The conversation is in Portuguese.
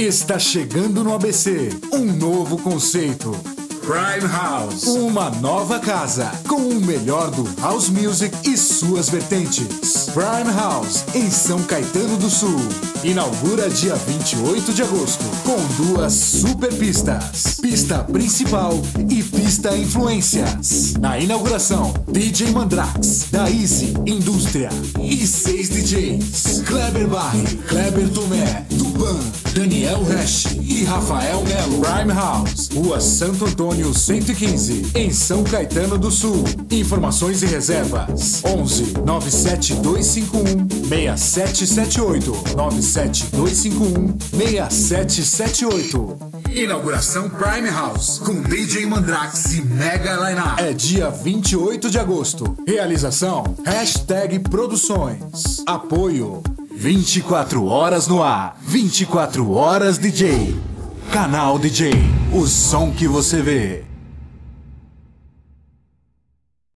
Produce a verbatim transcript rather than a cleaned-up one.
Está chegando no A B C um novo conceito. Prime House, uma nova casa com o melhor do house music e suas vertentes. Prime House, em São Caetano do Sul, inaugura dia vinte e oito de agosto, com duas super pistas, pista principal e pista influências. Na inauguração, D J Mandrax, da Easy Indústria, e seis D Js, Kleber Barry, Kleber Tumé, Daniel Resch e Rafael Melo. Prime House, Rua Santo Antônio cento e quinze, em São Caetano do Sul. Informações e reservas: onze, nove sete dois cinco um, seis sete sete oito, nove sete dois cinco um, seis sete sete oito. Inauguração Prime House, com D J Mandrax e mega lineup. É dia vinte e oito de agosto. Realização: Hashtag Produções. Apoio: vinte e quatro horas no ar, vinte e quatro horas D J. Canal D J, o som que você vê.